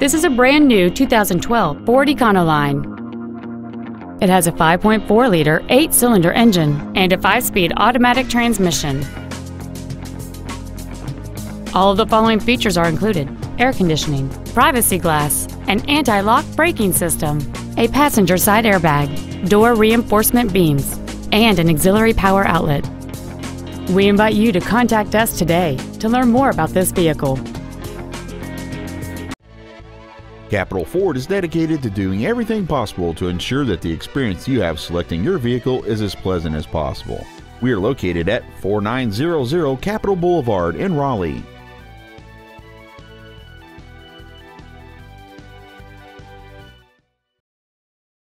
This is a brand new 2012 Ford Econoline. It has a 5.4-liter, 8-cylinder engine and a 5-speed automatic transmission. All of the following features are included: air conditioning, privacy glass, an anti-lock braking system, a passenger side airbag, door reinforcement beams, and an auxiliary power outlet. We invite you to contact us today to learn more about this vehicle. Capital Ford is dedicated to doing everything possible to ensure that the experience you have selecting your vehicle is as pleasant as possible. We are located at 4900 Capital Boulevard in Raleigh.